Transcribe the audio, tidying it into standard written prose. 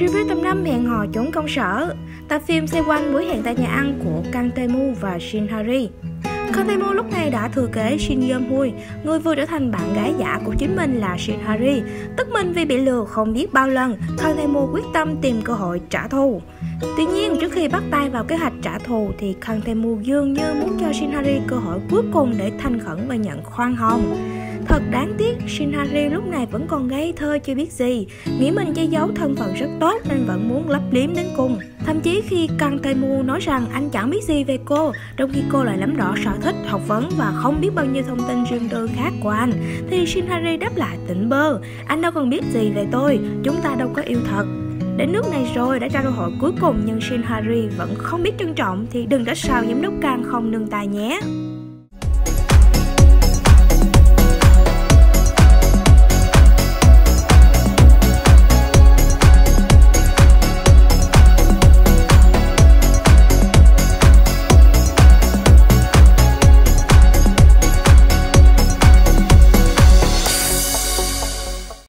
Review tập 5 hẹn hò trốn công sở. Tập phim xoay quanh buổi hẹn tại nhà ăn của Kang Tae-mu và Shin Ha-ri. Kang Tae-mu lúc này đã thừa kế Shin Young Hui, người vừa trở thành bạn gái giả của chính mình là Shin Ha-ri. Tức mình vì bị lừa không biết bao lần, Kang Tae-mu quyết tâm tìm cơ hội trả thù. Tuy nhiên, trước khi bắt tay vào kế hoạch trả thù thì Kang Tae-mu dường như muốn cho Shin Ha-ri cơ hội cuối cùng để thành khẩn và nhận khoan hồng. Thật đáng tiếc, Shin Ha-ri lúc này vẫn còn ngây thơ chưa biết gì, nghĩ mình che giấu thân phận rất tốt nên vẫn muốn lấp liếm đến cùng. Thậm chí khi Kang Tae-mu nói rằng anh chẳng biết gì về cô, trong khi cô lại lắm rõ sở thích, học vấn và không biết bao nhiêu thông tin riêng tư khác của anh, thì Shin Ha-ri đáp lại tỉnh bơ, anh đâu còn biết gì về tôi, chúng ta đâu có yêu thật. Đến nước này rồi đã ra cơ hội cuối cùng nhưng Shin Ha-ri vẫn không biết trân trọng thì đừng trách sao giám đốc Kang không nương tay nhé.